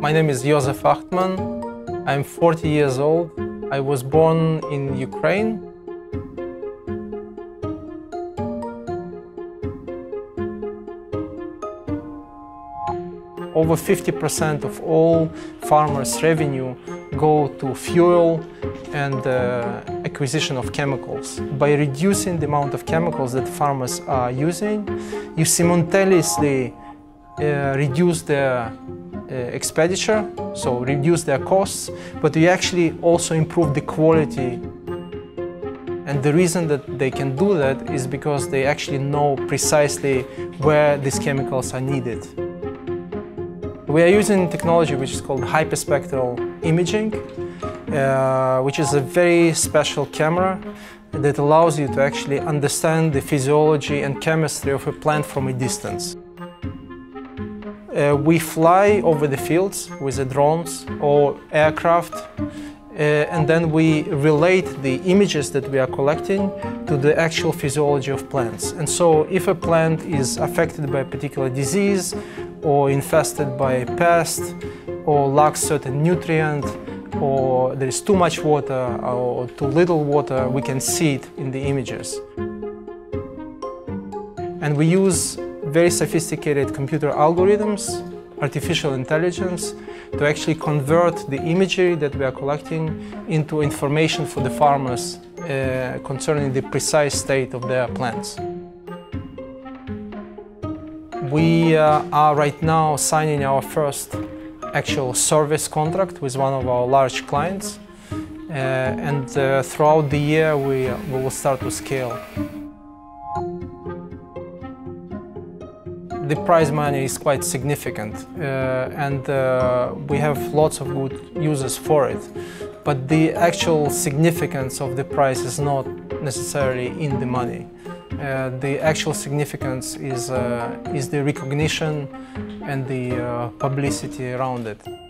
My name is Josef Achtman. I'm 40 years old. I was born in Ukraine. Over 50% of all farmers' revenue go to fuel and acquisition of chemicals. By reducing the amount of chemicals that farmers are using, you simultaneously reduce their expenditure, so reduce their costs, but you actually also improve the quality. And the reason that they can do that is because they actually know precisely where these chemicals are needed. We are using technology which is called hyperspectral imaging, which is a very special camera that allows you to actually understand the physiology and chemistry of a plant from a distance. We fly over the fields with the drones or aircraft, and then we relate the images that we are collecting to the actual physiology of plants. And so if a plant is affected by a particular disease or infested by a pest or lacks certain nutrient or there is too much water or too little water, we can see it in the images. And we use very sophisticated computer algorithms, artificial intelligence, to actually convert the imagery that we are collecting into information for the farmers concerning the precise state of their plants. We are right now signing our first actual service contract with one of our large clients, and throughout the year we will start to scale. The prize money is quite significant, and we have lots of good uses for it. But the actual significance of the prize is not necessarily in the money. The actual significance is the recognition and the publicity around it.